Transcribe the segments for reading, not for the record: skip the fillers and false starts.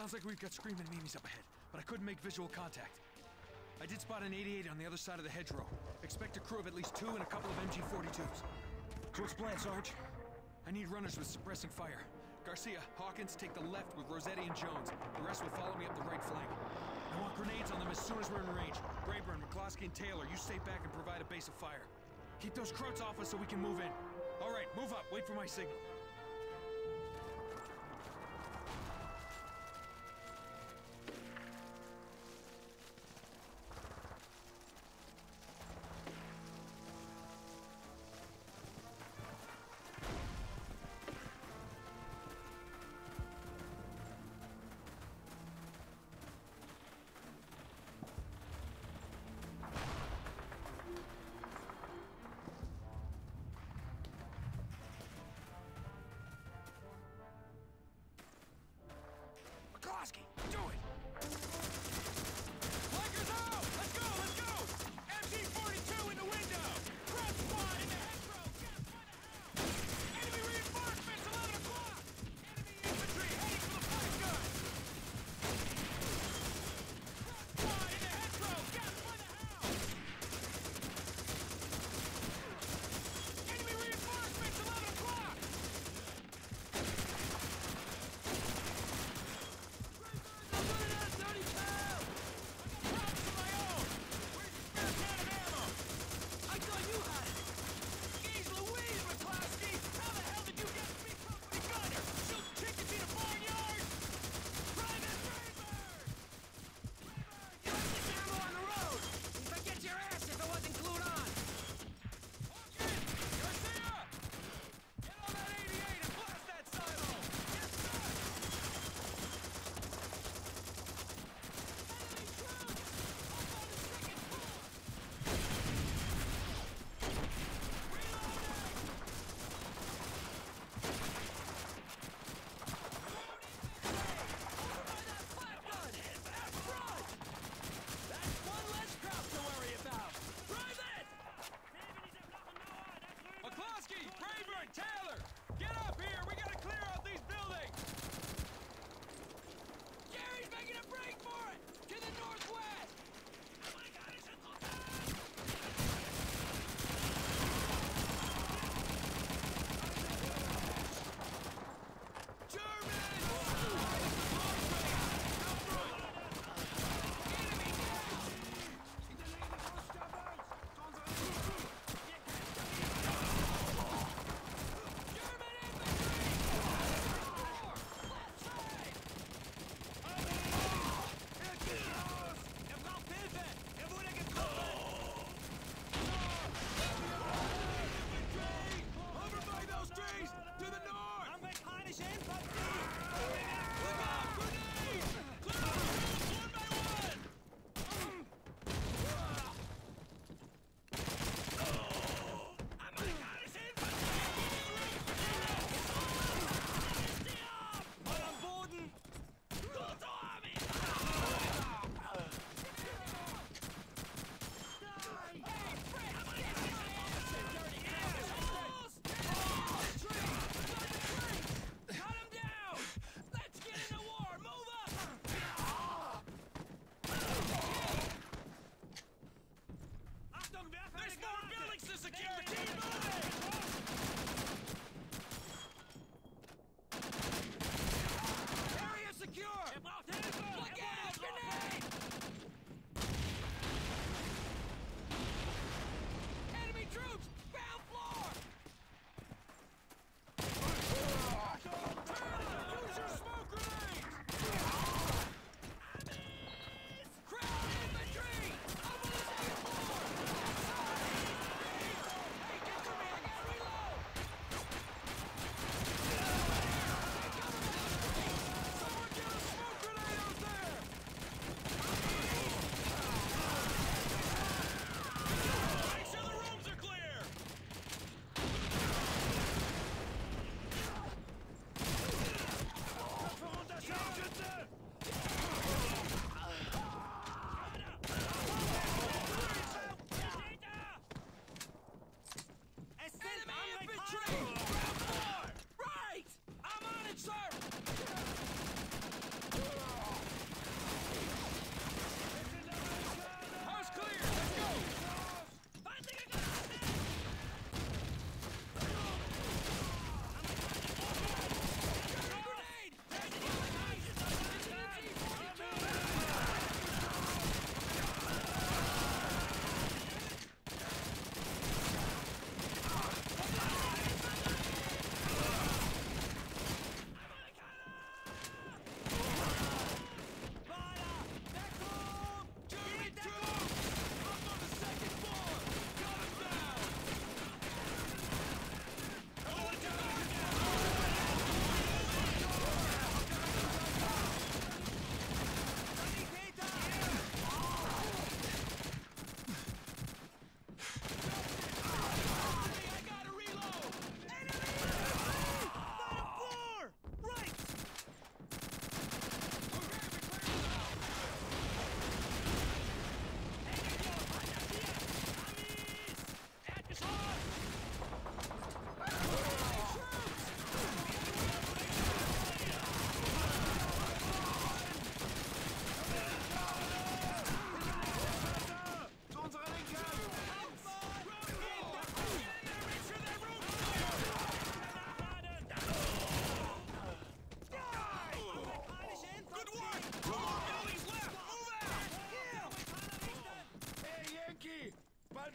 Sounds like we've got screaming memes up ahead, but I couldn't make visual contact. I did spot an 88 on the other side of the hedgerow. Expect a crew of at least 2 and a couple of MG-42s. What's plan, Sarge? I need runners with suppressing fire. Garcia, Hawkins, take the left with Rossetti and Jones. The rest will follow me up the right flank. I want grenades on them as soon as we're in range. Brayburn, McCloskey, and Taylor, you stay back and provide a base of fire. Keep those Krauts off us so we can move in. All right, move up. Wait for my signal.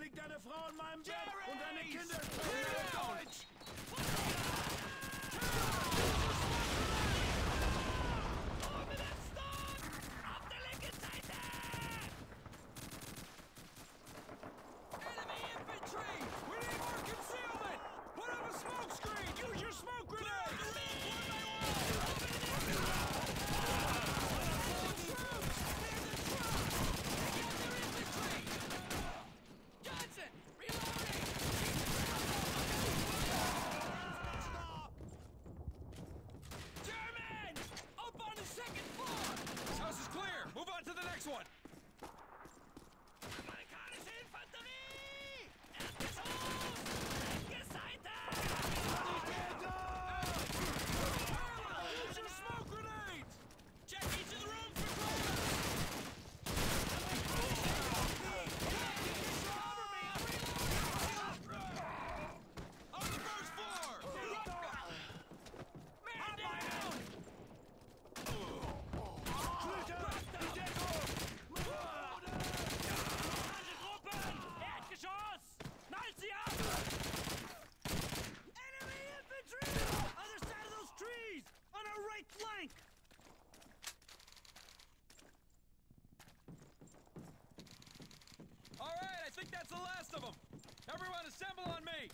liegt eine Frau in meinem Bett und deine Kinder in Deutsch! That's the last of them! Everyone assemble on me!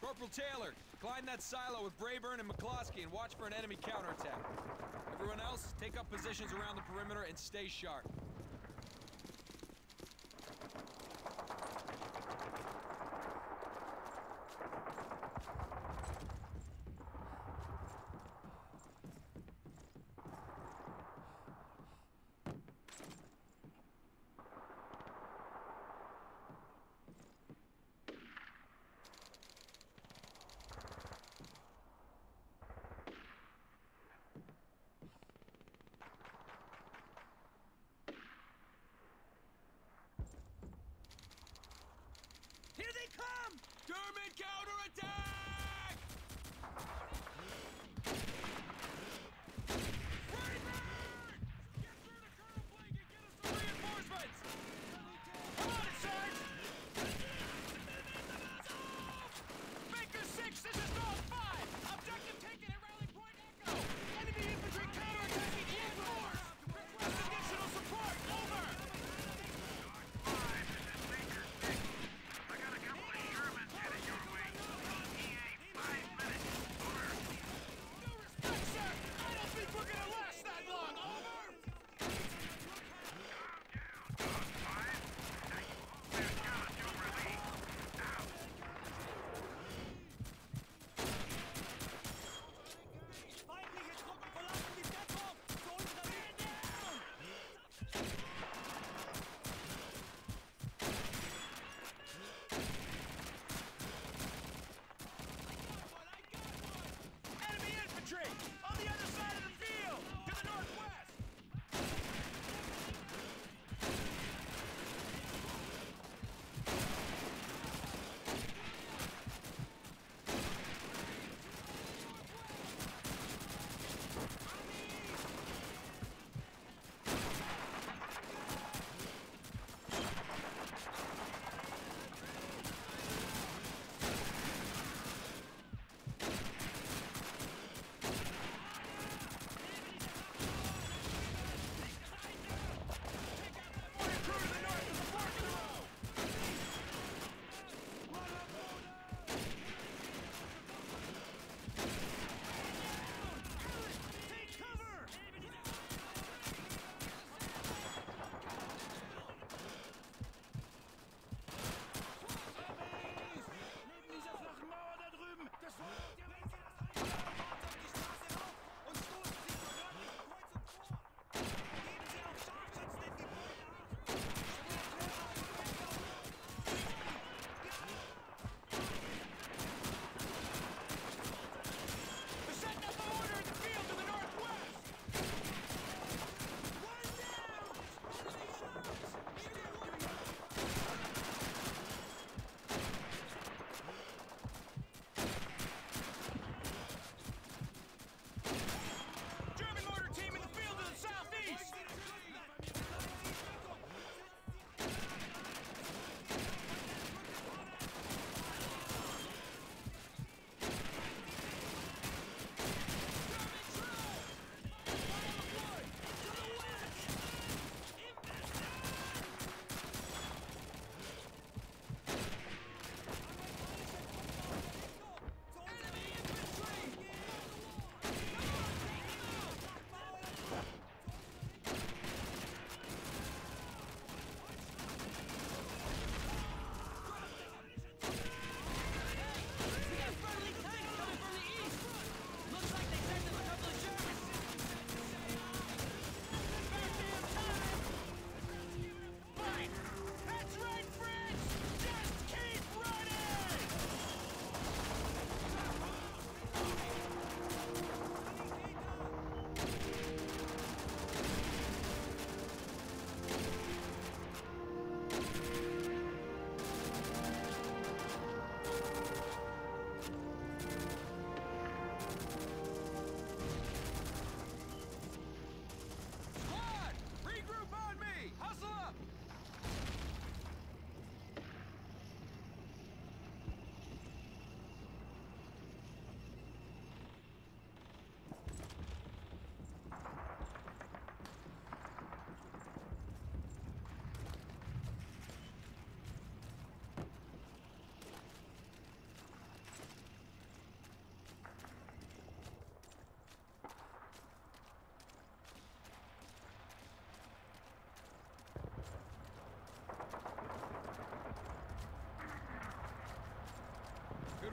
Corporal Taylor, climb that silo with Brayburn and McCloskey and watch for an enemy counterattack. Everyone else, take up positions around the perimeter and stay sharp. German counterattack! Brayburn! Get through to Colonel Blake and get us the reinforcements! Come on, Sarge! Baker 6, this is North 5! Objective taken at Rally Point Echo! Enemy infantry counterattacking E4! Request additional support! Over! Baker 6, I got a couple of Germans headed your way.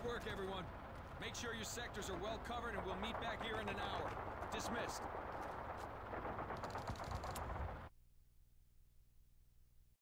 work, everyone. Make sure your sectors are well covered and we'll meet back here in an hour. Dismissed.